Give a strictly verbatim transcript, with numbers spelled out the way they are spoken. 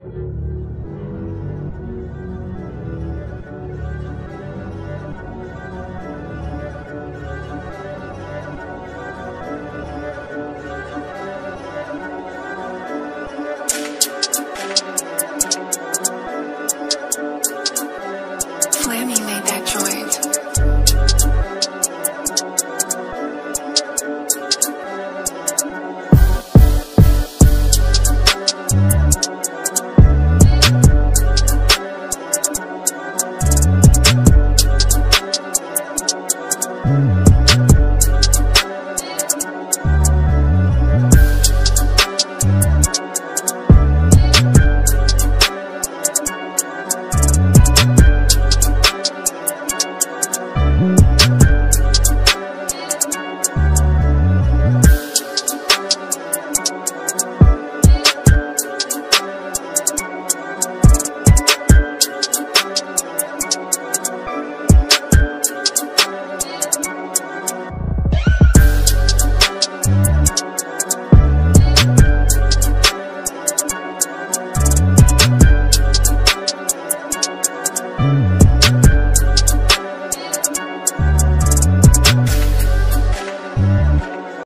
Flammy made that joint. Mm.